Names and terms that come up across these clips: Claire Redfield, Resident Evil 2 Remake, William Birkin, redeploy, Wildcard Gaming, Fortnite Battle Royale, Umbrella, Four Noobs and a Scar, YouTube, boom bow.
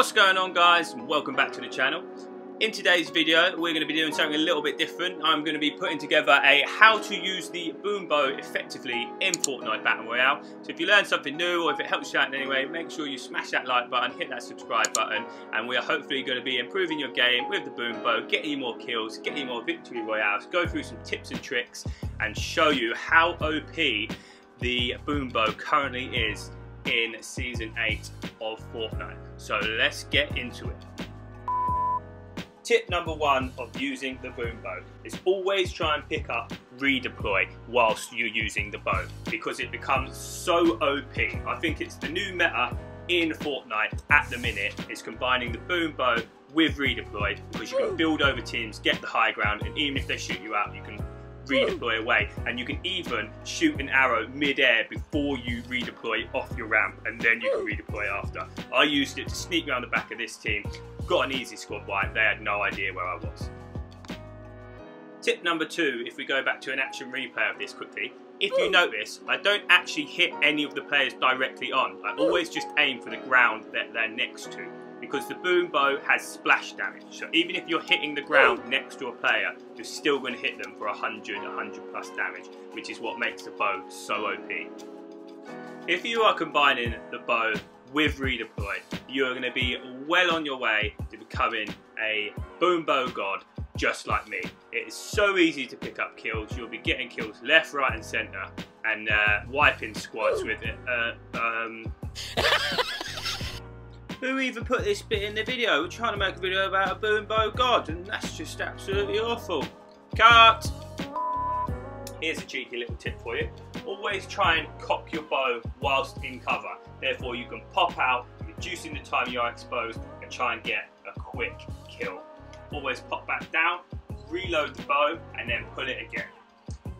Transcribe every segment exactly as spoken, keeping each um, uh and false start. What's going on, guys? Welcome back to the channel. In today's video we're going to be doing something a little bit different. I'm going to be putting together a how to use the boom bow effectively in Fortnite Battle Royale. So if you learn something new or if it helps you out in any way, make sure you smash that like button, hit that subscribe button, and we are hopefully going to be improving your game with the boom bow, getting you more kills, getting you more victory royales, go through some tips and tricks and show you how O P the boom bow currently is in season eight of Fortnite. So let's get into it. Tip number one of using the boom bow is always try and pick up redeploy whilst you're using the bow, because it becomes so O P. I think it's the new meta in Fortnite at the minute is combining the boom bow with redeploy, because you can build over teams, get the high ground, and even if they shoot you out, you can redeploy away, and you can even shoot an arrow mid-air before you redeploy off your ramp, and then you can redeploy after. I used it to sneak around the back of this team, got an easy squad wipe, they had no idea where I was. Tip number two, if we go back to an action replay of this quickly, if you notice, I don't actually hit any of the players directly on. I always just aim for the ground that they're next to, because the boom bow has splash damage. So even if you're hitting the ground next to a player, you're still going to hit them for one hundred, one hundred plus damage, which is what makes the bow so O P. If you are combining the bow with redeploy, you're going to be well on your way to becoming a boom bow god, just like me. It is so easy to pick up kills. You'll be getting kills left, right and centre, and uh, wiping squads with it. Uh, um... Who even put this bit in the video? We're trying to make a video about a boom bow god, and that's just absolutely awful. Cut! Here's a cheeky little tip for you. Always try and cock your bow whilst in cover. Therefore you can pop out, reducing the time you are exposed, and try and get a quick kill. Always pop back down, reload the bow, and then pull it again.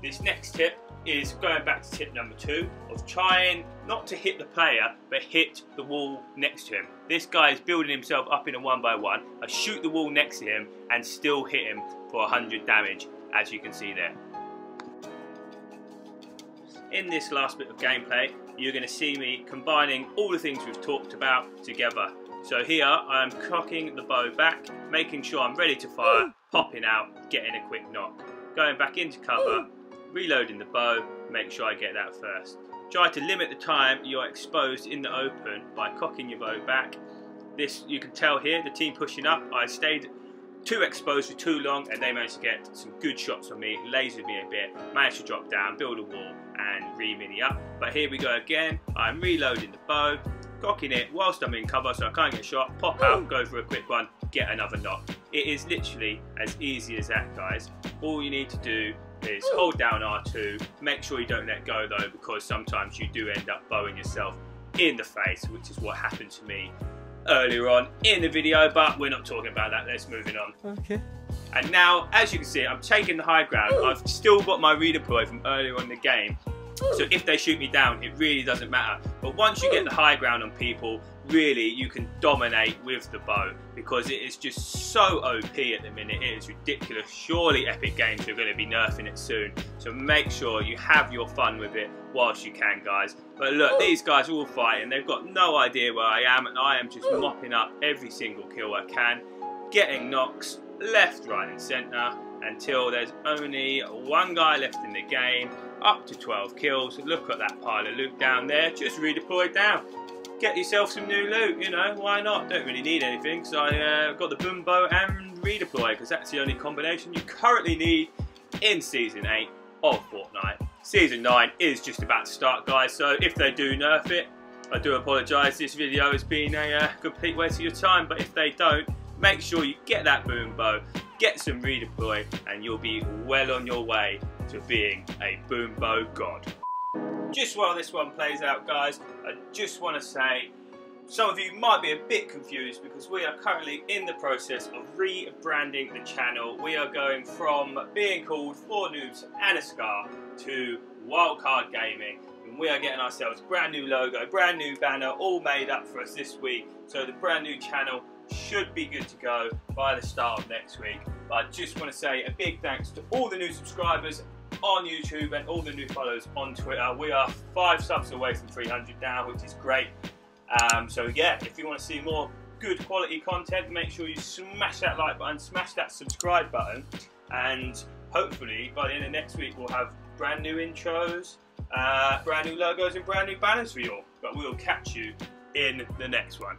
This next tip is going back to tip number two of trying not to hit the player but hit the wall next to him. This guy is building himself up in a one by one. I shoot the wall next to him and still hit him for one hundred damage, as you can see there. In this last bit of gameplay, you're going to see me combining all the things we've talked about together. So here I'm cocking the bow back, making sure I'm ready to fire, popping out, getting a quick knock, going back into cover, reloading the bow, make sure I get that first. Try to limit the time you're exposed in the open by cocking your bow back. This, you can tell here, the team pushing up, I stayed too exposed for too long and they managed to get some good shots on me, lasered me a bit, managed to drop down, build a wall and re-mini up. But here we go again, I'm reloading the bow, cocking it whilst I'm in cover so I can't get shot, pop out, go for a quick one, get another knock. It is literally as easy as that, guys. All you need to do is hold down R two, make sure you don't let go though, because sometimes you do end up bowing yourself in the face, which is what happened to me earlier on in the video, but we're not talking about that, let's move it on. Okay. And now, as you can see, I'm taking the high ground. I've still got my redeploy from earlier on in the game, so if they shoot me down, it really doesn't matter. But once you get the high ground on people, really you can dominate with the bow, because it is just so O P at the minute. It is ridiculous. Surely Epic Games are going to be nerfing it soon, so make sure you have your fun with it whilst you can, guys. But look, these guys are all fighting. They've got no idea where I am, and I am just mopping up every single kill I can, getting knocks left, right and centre, until there's only one guy left in the game, up to twelve kills. Look at that pile of loot down there, just redeploy down. Get yourself some new loot, you know, why not? Don't really need anything, so I uh, got the boom bow and redeploy, because that's the only combination you currently need in season eight of Fortnite. Season nine is just about to start, guys, so if they do nerf it, I do apologise, this video has been a uh, complete waste of your time, but if they don't, make sure you get that boom bow, get some redeploy, and you'll be well on your way to being a boom bow god. Just while this one plays out, guys, I just want to say some of you might be a bit confused, because we are currently in the process of rebranding the channel. We are going from being called Four Noobs and a Scar to Wildcard Gaming, and we are getting ourselves brand new logo, brand new banner, all made up for us this week. So the brand new channel should be good to go by the start of next week. But I just want to say a big thanks to all the new subscribers on YouTube and all the new followers on Twitter. We are five subs away from three hundred now, which is great. Um, so yeah, if you want to see more good quality content, make sure you smash that like button, smash that subscribe button, and hopefully by the end of next week we'll have brand new intros, uh, brand new logos and brand new banners for you all. But we'll catch you in the next one.